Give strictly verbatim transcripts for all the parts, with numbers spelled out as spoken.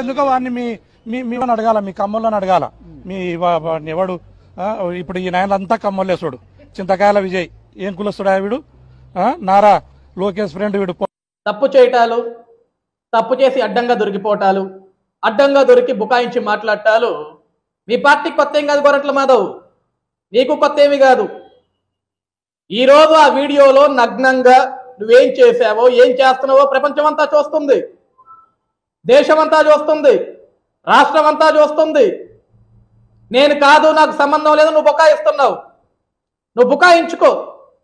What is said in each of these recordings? ఎందుకు వాన్ని మీ మీవని అడగాల మీ కమ్మల్లోని అడగాల మీ ఎవడు ఇప్పుడు ఈ నాయనంతా కమ్మలేసోడు చింతకాయల విజయ్ ఏం కులస్తుడా వీడు నారా లోకేష్ ఫ్రెండ్ వీడు తప్పు చేయటాలు తప్పు చేసి అడ్డంగా దొరికిపోవటాలు అడ్డంగా దొరికి బుకాయించి మాట్లాడటాలు మీ పార్టీ కొత్త ఏం కాదు గొరంట్ల మాధవ్ నీకు కొత్త ఏమీ కాదు ఈ రోజు ఆ వీడియోలో నగ్నంగా నువ్వేం చేసావో ఏం చేస్తున్నావో ప్రపంచమంతా చూస్తుంది దేశమంతా చూస్తుంది రాష్ట్రమంతా చూస్తుంది నేను కాదు నాకు సంబంధం లేదు నువ్వు బుకాయిస్తున్నావు నువ్వు బుకాయించుకో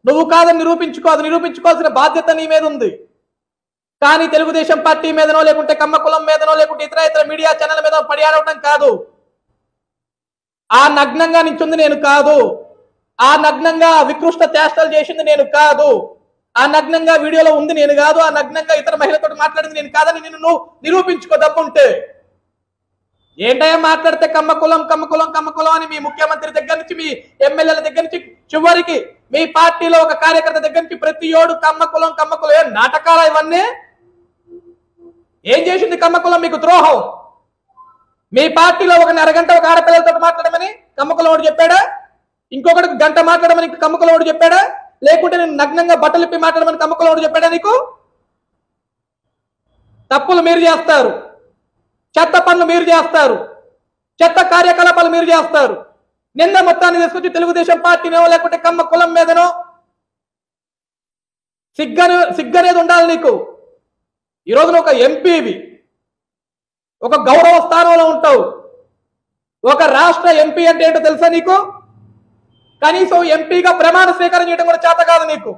నువ్వు కాదని నిరూపించుకో అది నిరూపించుకోవాల్సిన బాధ్యత నీ మీద ఉంది కానీ తెలుగుదేశం పార్టీ మీదనో లేకుంటే కమ్మ కులం మీదనో లేకుంటే ఇతర ఇతర మీడియా ఛానల్ మీద పడియాడవటం కాదు ఆ నగ్నంగా నించుంది నేను కాదు ఆ నగ్నంగా వికృష్ట చేష్టలు చేసింది నేను కాదు ఆ నగ్నంగా వీడియోలో ఉంది నేను కాదు ఆ నగ్నంగా ఇతర మహిళతో మాట్లాడింది నేను కాదని నేను నువ్వు నిరూపించుకో దమ్ముంటే ఏంటయ్యా మాట్లాడితే కమ్మ కులం కమ్మ కులం కమ్మ కులం అని మీ ముఖ్యమంత్రి దగ్గర నుంచి మీ ఎమ్మెల్యేల దగ్గర నుంచి చివరికి మీ పార్టీలో ఒక కార్యకర్త దగ్గర నుంచి ప్రతి ఏడు కమ్మ కులం కమ్మ కులం నాటకాల ఇవన్నీ ఏం చేసింది కమ్మ కులం మీకు ద్రోహం మీ పార్టీలో ఒక అరగంట ఒక ఆడపిల్లలతో మాట్లాడమని కమ్మ కులం వాడు చెప్పాడా ఇంకొకటి గంట మాట్లాడమని కమ్మ కులం వాడు చెప్పాడా లేకుంటే నేను నగ్నంగా బట్టలు ఇప్పి మాట్లాడమని కమ్మ కులం వాడు చెప్పాడా నీకు తప్పులు మీరు చేస్తారు చెత్త పనులు మీరు చేస్తారు చెత్త కార్యకలాపాలు మీరు చేస్తారు నిన్న మొత్తాన్ని తీసుకొచ్చి తెలుగుదేశం పార్టీనో లేకుంటే కమ్మ కులం మీదనో సిగ్గను సిగ్గనేది ఉండాలి నీకు ఈరోజు నువ్వు ఒక ఎంపీవి ఒక గౌరవ స్థానంలో ఉంటావు ఒక రాష్ట్ర ఎంపీ అంటే ఏంటో తెలుసా నీకు కనీసం ఎంపీగా ప్రమాణ స్వీకారం చేయడం కూడా చేత కాదు నీకు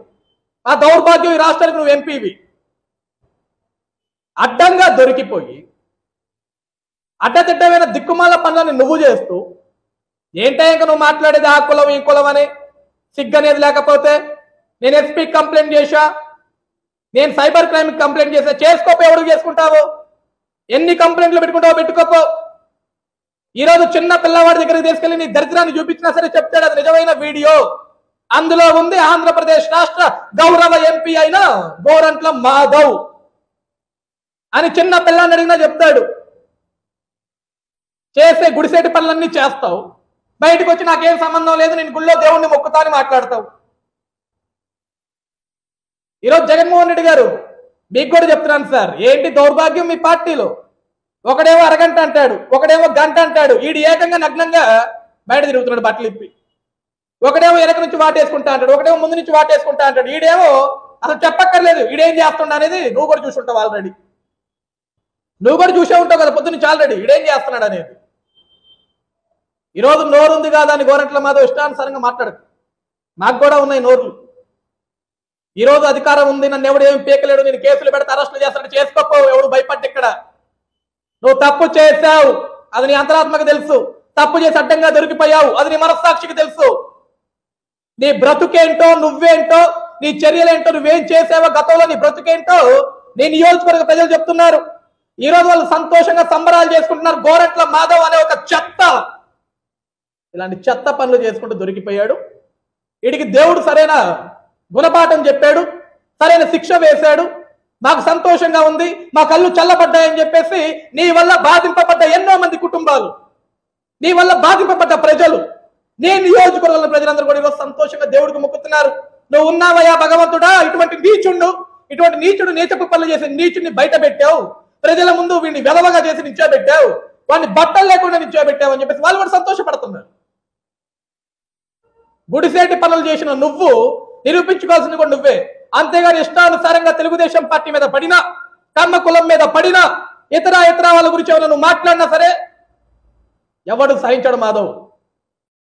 ఆ దౌర్భాగ్యం ఈ రాష్ట్రానికి నువ్వు ఎంపీవి అడ్డంగా దొరికిపోయి అడ్డదిడ్డమైన దిక్కుమాల పనులను నువ్వు చేస్తూ ఏంటో ఇంకా నువ్వు మాట్లాడేది ఆ కులం ఈ కులం అని సిగ్గనేది లేకపోతే నేను ఎస్పీ కంప్లైంట్ చేశా నేను సైబర్ క్రైమ్ కంప్లైంట్ చేశా చేసుకోపో ఎవరు చేసుకుంటావు ఎన్ని కంప్లైంట్లు పెట్టుకుంటావు పెట్టుకోపో ఈరోజు చిన్న పిల్లవాడి దగ్గరికి తీసుకెళ్లి నీ దరిద్రాన్ని చూపించినా సరే చెప్తాడు అది నిజమైన వీడియో అందులో ఉంది ఆంధ్రప్రదేశ్ రాష్ట్ర గౌరవ ఎంపీ అయిన గోరంట్ల మాధవ్ అని చిన్న పిల్లని అడిగినా చెప్తాడు చేసే గుడిసేటి పనులన్నీ చేస్తావు బయటకు వచ్చి నాకేం సంబంధం లేదు నేను గుళ్ళో దేవుణ్ణి మొక్కుతానని మాట్లాడతావు ఈరోజు జగన్మోహన్ రెడ్డి గారు మీకు కూడా చెప్తున్నాను సార్ ఏంటి దౌర్భాగ్యం మీ పార్టీలో ఒకడేమో అరగంట అంటాడు ఒకడేమో గంట అంటాడు వీడు ఏకంగా నగ్నంగా బయట తిరుగుతున్నాడు బట్టలు ఇప్పి ఒకడేమో వెనక నుంచి వాటేసుకుంటా అంటాడు ఒకడేమో ముందు నుంచి వాటేసుకుంటా అంటాడు వీడేమో అసలు చెప్పక్కర్లేదు వీడేం చేస్తున్నా అనేది నువ్వు కూడా చూసుంటావు ఆల్రెడీ నువ్వు కూడా చూసే ఉంటావు కదా పొద్దున్న నుంచి ఆల్రెడీ వీడేం చేస్తున్నాడు అనేది ఈరోజు నోరు ఉంది కాదా అని గోరంట్ల మాధవ్ ఇష్టానుసారంగా మాట్లాడు నాకు కూడా ఉన్నాయి నోర్లు ఈరోజు అధికారం ఉంది నన్ను ఎవడు ఏమి పీకలేడు నేను కేసులు పెడితే అరెస్టులు చేస్తాడు చేసుకోకపోవు ఎవడు భయపడ్డ ఇక్కడ నువ్వు తప్పు చేశావు అది నీ అంతరాత్మకు తెలుసు తప్పు చేసి అడ్డంగా దొరికిపోయావు అది నీ మనస్సాక్షికి తెలుసు నీ బ్రతుకేంటో నువ్వేంటో నీ చర్యలేంటో నువ్వేం చేసావో గతంలో నీ బ్రతుకేంటో నీ నియోజకవర్గ ప్రజలు చెప్తున్నారు ఈ రోజు వాళ్ళు సంతోషంగా సంబరాలు చేసుకుంటున్నారు గోరంట్ల మాధవ్ అనే ఒక చెత్త ఇలాంటి చెత్త పనులు చేసుకుంటూ దొరికిపోయాడు వీడికి దేవుడు సరైన గుణపాఠం చెప్పాడు సరైన శిక్ష వేశాడు మాకు సంతోషంగా ఉంది మా కళ్ళు చల్లబడ్డాయని చెప్పేసి నీ వల్ల బాధింపబడ్డ ఎన్నో మంది కుటుంబాలు నీ వల్ల బాధింపబడ్డ ప్రజలు నీ నియోజకవర్గంలో ప్రజలందరూ కూడా ఈరోజు సంతోషంగా దేవుడికి మొక్కుతున్నారు నువ్వు ఉన్నావయ్యా భగవంతుడా ఇటువంటి నీచుండు ఇటువంటి నీచుడు నీచపు పనులు చేసి నీచుడిని బయట పెట్టావు ప్రజల ముందు వీడిని వెలవగా చేసి నిల్చోబెట్టావు వాడిని బట్టలు లేకుండా నిల్చోబెట్టావు అని చెప్పేసి వాళ్ళు కూడా సంతోషపడుతున్నారు గుడిసేటి పనులు చేసిన నువ్వు నిరూపించుకోవాల్సింది కూడా నువ్వే అంతేగాని ఇష్టానుసారంగా తెలుగుదేశం పార్టీ మీద పడినా కమ్మ కులం మీద పడినా ఇతర ఇతర వాళ్ళ గురించి ఎవరైనా నువ్వు మాట్లాడినా సరే ఎవడు సహించడు మాధవ్.